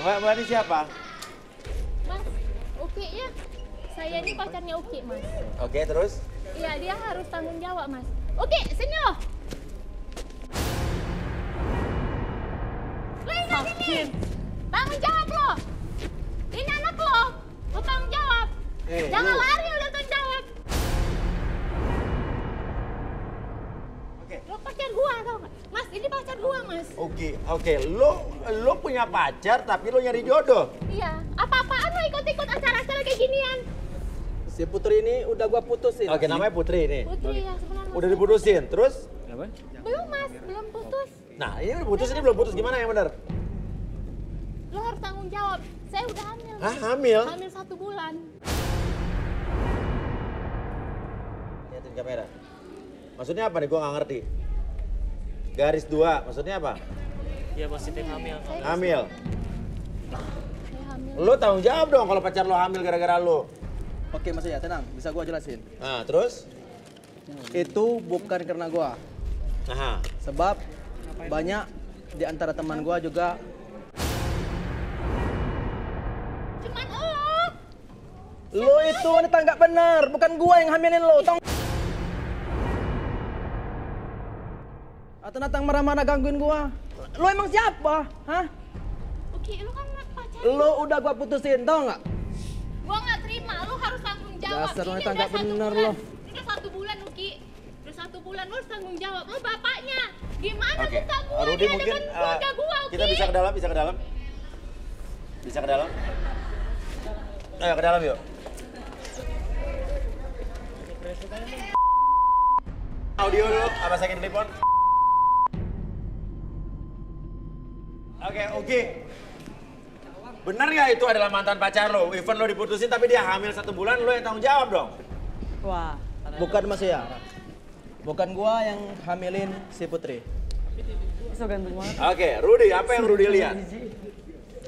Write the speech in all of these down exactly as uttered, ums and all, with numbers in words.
Mbak, Mbak ini siapa? Mas, Uki-nya. Saya ini pacarnya Uki, Mas. Oke, terus? Iya, dia harus tanggung jawab, Mas. Uki, sini loh. Lo ingat sini. Tanggung jawab lo. Ini anak lo. Lo tanggung jawab. Eh, Jangan lu. lari, udah tanggung jawab. Oke. Lo pacar gua, tau nggak? Mas, ini pacar gua, Mas. Oke, oke. Lo, lo punya pacar, tapi lo nyari jodoh. Iya. Apa-apaan lo ikut-ikut acara-acara kayak ginian. Si Putri ini udah gua putusin. Oke, namanya Putri ini. Putri ya, sebenarnya. Udah diputusin, terus? Belum, Mas. Belum putus. Nah, ini udah putus, ini belum putus. Gimana yang benar? Lo harus tanggung jawab. Saya udah hamil. Hah, hamil? Hamil satu bulan. Lihatin kamera. Maksudnya apa nih? Gua nggak ngerti. Garis dua, maksudnya apa? Iya, positif hamil. Hamil. Hamil. hamil. Lo tanggung jawab dong kalau pacar lo hamil gara-gara lo. Oke, Mas, ya tenang, bisa gua jelasin. Nah, terus? Itu bukan karena gua. Aha. Sebab banyak di antara teman gua juga. Cuman lo. Lo itu wanita nggak benar, bukan gua yang hamilin lo. Tong. Atau datang marah-marah gangguin gua. Lo emang siapa? Hah? Oke, lo kan pacar. Lo udah gua putusin, tau nggak? Gua nggak terima, lo harus tanggung jawab. Dasar wanita nggak benar lo. Udah satu bulan, Uki. Udah satu bulan, lo tanggung jawab. Lo bapaknya. Gimana okay. buka gua? Rudy, dia mungkin, dengan keluarga gua, Uki. Kita bisa ke dalam, bisa ke dalam. Bisa ke dalam. Ayo, ke dalam yuk. Audio dulu, abah saking telepon. Oke, Uki. Benar nggak itu adalah mantan pacar lo? Even lo diputusin tapi dia hamil satu bulan, lo yang tanggung jawab dong? Wah. Bukan, Mas, ya. Bukan gua yang hamilin si Putri. Oke, Rudy, apa yang Rudy lihat?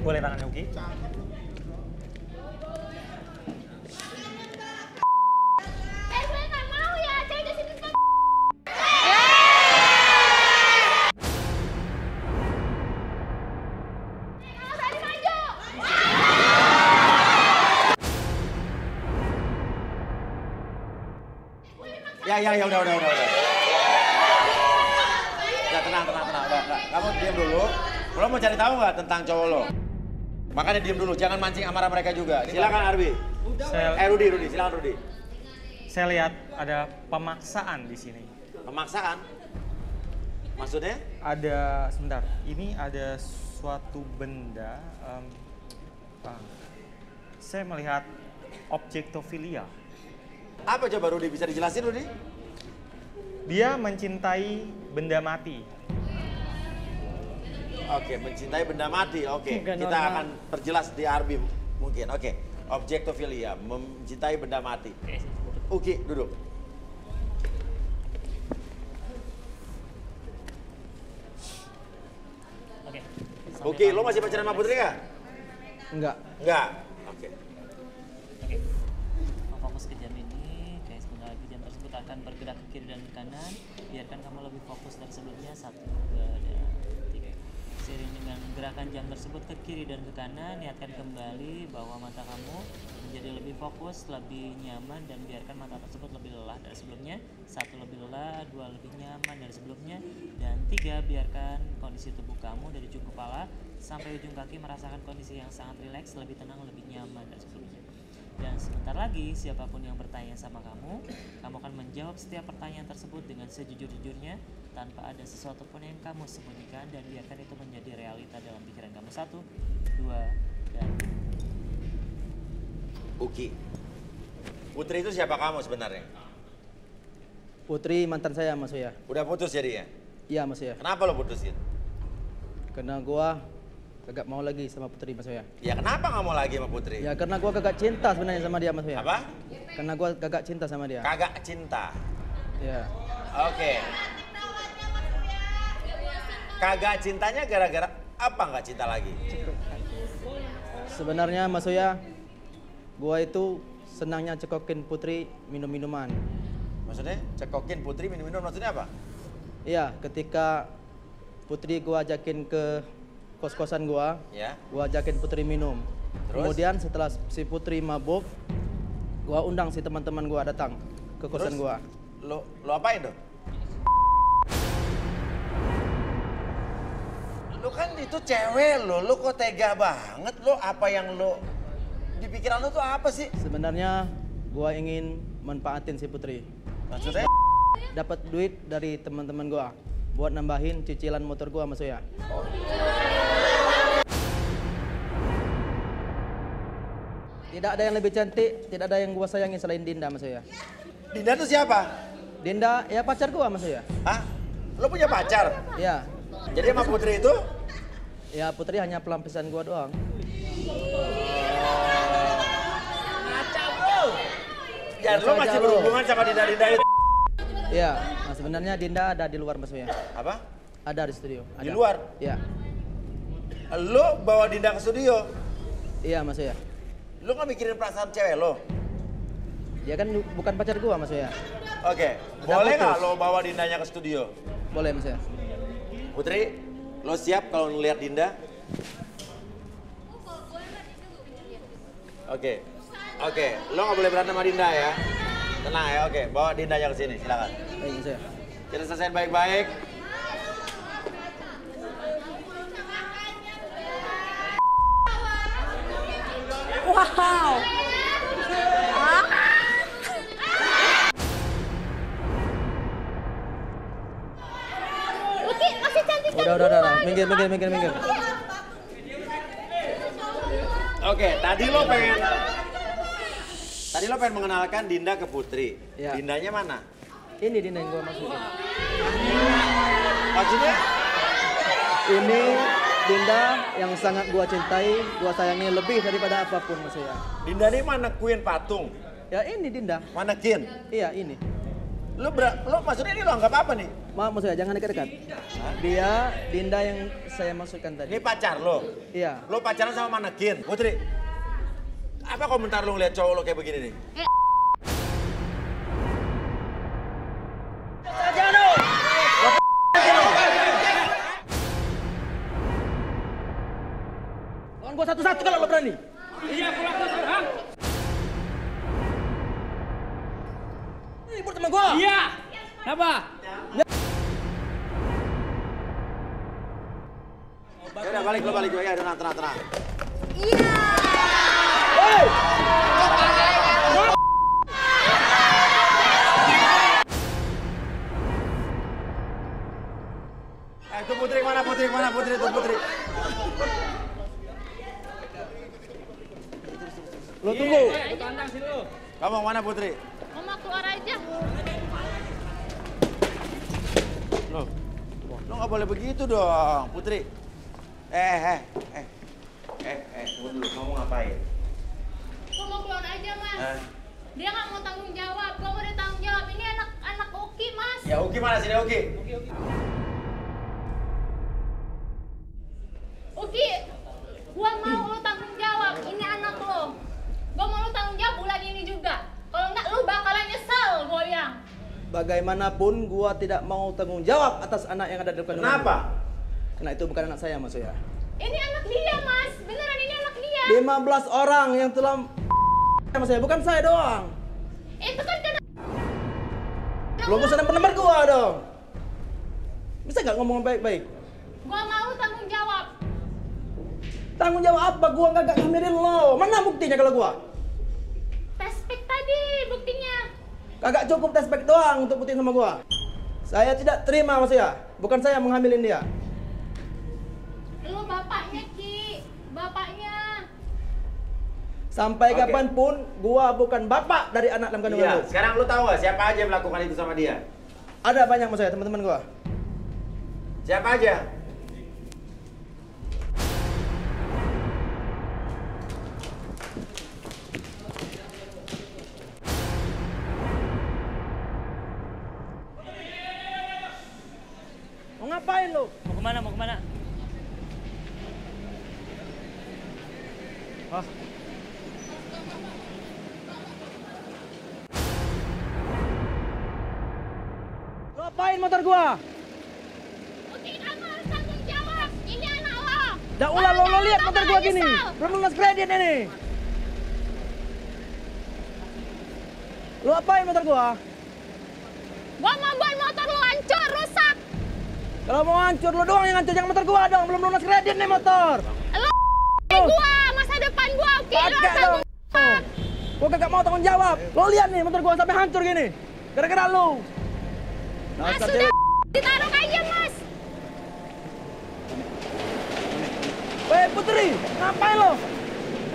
Boleh tangannya Uki? Eh, saya nggak mau ya. Saya kesini ke... Ya, ya, ya, udah, udah, udah, udah. Udah, tenang, tenang, tenang, udah, udah. Kamu diam dulu. Lo mau cari tahu nggak tentang cowok lo? Makanya diam dulu, jangan mancing amarah mereka juga. Silakan Arbi. Saya... Eh, Rudy, Rudy, silakan Rudy. Saya lihat ada pemaksaan di sini. Pemaksaan? Maksudnya? Ada, sebentar. Ini ada suatu benda. Um, ah, saya melihat objectophilia. Apa coba Rudy, bisa dijelasin Rudy? Dia mencintai benda mati. Oke, mencintai benda mati. Oke, Gak kita normal. akan perjelas di Arbi mungkin. Oke, objectophilia, mencintai benda mati. Oke, duduk. Oke, Oke lo masih pacaran sama Putri nggak? Enggak. Enggak? Oke. Oke, fokus ke jam ini. Akan bergerak ke kiri dan ke kanan, biarkan kamu lebih fokus dari sebelumnya. Satu, dua, tiga. Seiring dengan gerakan jam tersebut ke kiri dan ke kanan, niatkan kembali bahwa mata kamu menjadi lebih fokus, lebih nyaman, dan biarkan mata tersebut lebih lelah dari sebelumnya. Satu, lebih lelah. Dua, lebih nyaman dari sebelumnya. Dan tiga, biarkan kondisi tubuh kamu dari ujung kepala sampai ujung kaki merasakan kondisi yang sangat rileks, lebih tenang, lebih nyaman dari sebelumnya. Dan sebentar lagi, siapapun yang bertanya sama kamu, kamu akan menjawab setiap pertanyaan tersebut dengan sejujur-jujurnya, tanpa ada sesuatu pun yang kamu sembunyikan, dan biarkan itu menjadi realita dalam pikiran kamu. Satu, dua, dan... Uki, Putri itu siapa kamu sebenarnya? Putri mantan saya, Mas Uya. Udah putus jadinya? Iya, Mas Uya. Kenapa lo putusin? Karena gua... kagak mau lagi sama Putri, Mas Uya. Ya kenapa nggak mau lagi sama Putri? Ya karena gua kagak cinta sebenarnya sama dia, Mas Uya. Apa? Karena gua kagak cinta sama dia. Kagak cinta. Ya. Oke. Okay. Kagak cintanya gara-gara apa nggak cinta lagi? Sebenarnya, Mas Uya, gua itu senangnya cekokin Putri minum-minuman. Maksudnya? Cekokin Putri minum-minuman maksudnya apa? Iya, ketika Putri gua ajakin ke kos-kosan gua, yeah. gua ajakin Putri minum. Terus? Kemudian setelah si Putri mabuk, gua undang si teman-teman gua datang ke kosan. Terus? Gua. Lo lo apain tuh? Lo kan itu cewek lo, lo kok tega banget lo, apa yang lo di pikiran lo tuh apa sih? Sebenarnya gua ingin manfaatin si Putri. Maksudnya? Dapat duit dari teman-teman gua buat nambahin cicilan motor gua sama Soya. Oh. Tidak ada yang lebih cantik, tidak ada yang gua sayangi selain Dinda sama Soya. Dinda itu siapa? Dinda ya pacar gua sama Soya. Hah? Lo punya pacar? Iya. Jadi sama Putri itu? Ya Putri hanya pelampiasan gua doang. Ngaca bro. Dan lo masih berhubungan sama Dinda-Dinda itu? Iya, nah sebenarnya Dinda ada di luar maksudnya. Apa? Ada di studio. Ada. Di luar? Iya. Lo bawa Dinda ke studio? Iya maksudnya. Lo gak mikirin perasaan cewek lo? Dia kan bukan pacar gua maksudnya. Oke, okay. Boleh nggak lo bawa Dindanya ke studio? Boleh maksudnya. Putri, lo siap kalau ngeliat Dinda? Oke, okay. oke, okay. Lo gak boleh berantem sama Dinda ya? Tenang ya, oke. Bawa Dindanya ke sini, silakan. Baik, kita selesaikan baik-baik. Wow. Ah. Oke, masih cantik kan? Udah, udah, udah. Minggir, minggir, minggir, minggir. Oke, tadi lo pengen Tadi lo pengen mengenalkan Dinda ke Putri. Ya. Dindanya mana? Ini Dinda yang gue masukin. Maksudnya? Ini Dinda yang sangat gue cintai, gue sayangi lebih daripada apapun maksudnya. Dinda ini mana Queen patung? Ya ini Dinda. Mana Queen? Iya ini. Lo, ber lo maksudnya ini lo anggap apa nih? Maaf maksudnya jangan dekat-dekat. Dia Dinda yang saya masukkan tadi. Ini pacar lo? Iya. Lo pacaran sama mana Queen? Putri? Apa komentar lo ngeliat cowok lo kayak begini nih? Lawan gua satu-satu kalau lo berani. Iya, aku lakukan, ha? Ini buat temen gua. Iya. Kenapa? Ya udah balik, lo balik gue ya, tenang, tenang, tenang. Iya. Eh, tuh Putri mana Putri mana Putri tuh Putri. Lo tunggu. Kamu mana Putri? Mama keluar aja. Lo, lo nggak boleh begitu dong Putri. Eh eh eh eh eh, tunggu dulu, kamu ngapain? Gue mau keluar aja mas, eh? Dia nggak mau tanggung jawab, gue mau dia tanggung jawab, ini anak anak Oki mas. Ya Oki mana sini Oki? Oki, Oki. Oki, gue mau lo tanggung jawab, ini anak lo. Gue mau lo tanggung jawab bulan ini juga, kalau enggak lo bakalan nyesel goyang. Bagaimanapun gue tidak mau tanggung jawab atas anak yang ada di depan. Kenapa? Karena itu bukan anak saya mas ya. Ini anak dia mas, beneran ini anak dia. lima belas orang yang telah sama saya, bukan saya doang. Itu kan karena... Lo bosan penempat gua dong. Bisa gak ngomong baik-baik? Gua mau tanggung jawab. Tanggung jawab apa? Gua gak gak ngamirin lo. Mana buktinya kalau gua? Tespek tadi buktinya. Kagak cukup tespek doang untuk buktiin sama gua. Saya tidak terima mas ya, bukan saya menghamilin dia. Lo bapaknya Ki, bapaknya. Sampai okay. kapanpun gua bukan bapak dari anak dalam kandungan iya. lo. Sekarang lo tahu gak siapa aja yang melakukan itu sama dia? Ada banyak maksudnya teman-teman gua. Siapa aja? Mau ngapain lo? Mau kemana? Mau kemana? Ah. Ngapain motor gua? Oke, kamu harus tanggung jawab. Ini anak lo. Ya ulah lo, lo lihat motor gua gini. Belum lulus gradient ini. Lo apain motor gua? Gua mau buat motor lo hancur, rusak. Kalau mau hancur lo doang yang hancur, jangan motor gua dong. Belum lulus gradient nih motor. Lo gua, masa depan gua, oke lo harus gua kagak mau tanggung jawab. Lo lihat nih motor gua sampai hancur gini. Gara-gara lo. Mas sudah ditaruh aja, Mas. Weh Putri, ngapain lo?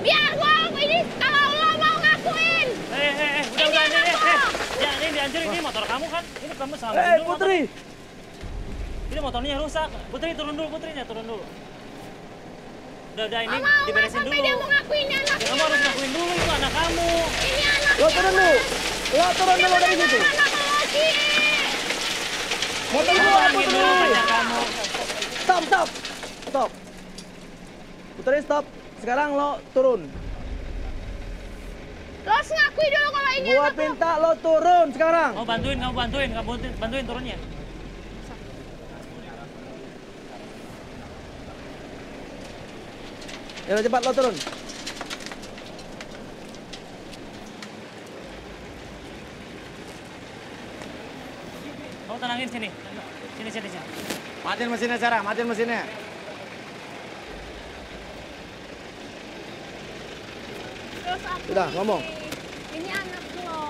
Biar gua ini kalau lo mau ngakuin. Eh eh eh, udah udah ini. Ya ini dihancurin, ini motor kamu kan? Ini kamu salah. Eh Putri. Ini motornya rusak. Putri turun dulu, Putri ya turun dulu. Udah udah ini diberesin dulu. Dia mau ngakuin anak. Kamu harus ngakuin dulu itu anak kamu. Ini anak. Lo turun dulu. Lo turun dulu dari situ. Motor gua angin dulu pacar kamu. Stop, stop. Stop. Putri stop. Sekarang lo turun. Lo ngakui dulu kalau ini gua minta lo turun sekarang. Mau bantuin, kamu bantuin, kamu bantuin, bantuin turunnya. Ya lo cepat lo turun. Tenangin sini. Sini, sini, sini. Matiin mesinnya, Sarah. Matiin mesinnya. Terus aku Udah, ngomong. Ini anak lo.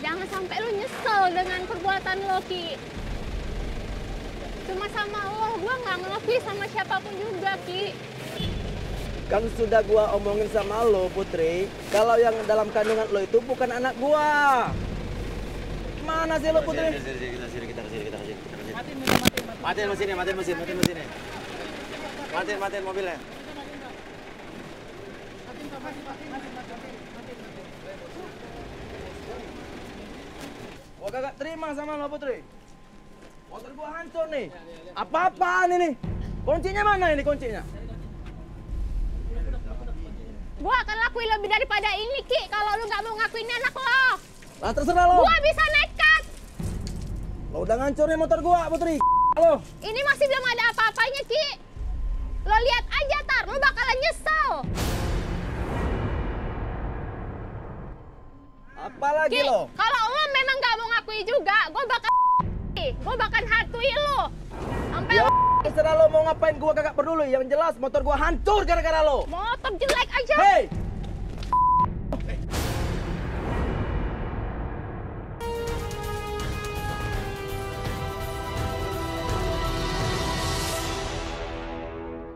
Jangan sampai lo nyesel dengan perbuatan lo, Ki. Cuma sama Allah, gue nggak ngelaki sama siapapun juga, Ki. Kan sudah gue omongin sama lo, Putri. Kalau yang dalam kandungan lo itu bukan anak gue. Mana sih lo Putri? Kita sini, kita sini, kita sini, kita sini. Matiin mesin, matiin mesinnya, matiin mesin, matiin mesinnya. Matiin, matiin mobilnya. Gua kagak terima sama lo Putri. Motor gua hancur nih. Apa-apaan ini? Kuncinya mana ini kuncinya? Gua akan lakuin lebih daripada ini Ki, kalau lu nggak mau ngakuin anak lo. Nah terserah lo. Gua bisa nekat. Lo udah ngancurin motor gua, Putri. Lo. Ini masih belum ada apa-apanya, Ki. Lo lihat aja tar, lo bakalan nyesel. Apalagi Ki, lo? Kalau lo memang nggak mau ngakui juga, gua bakal gua bakal hatui lo. Sampai ya, lo. Terserah lo mau ngapain, gua kagak peduli. Yang jelas motor gua hancur gara-gara lo. Motor jelek aja. Hey.